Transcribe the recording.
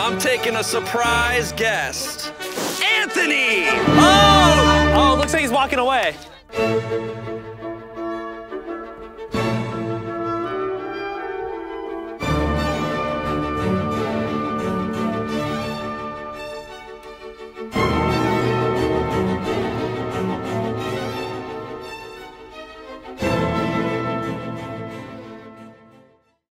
I'm taking a surprise guest. Anthony! Oh! Oh, looks like he's walking away.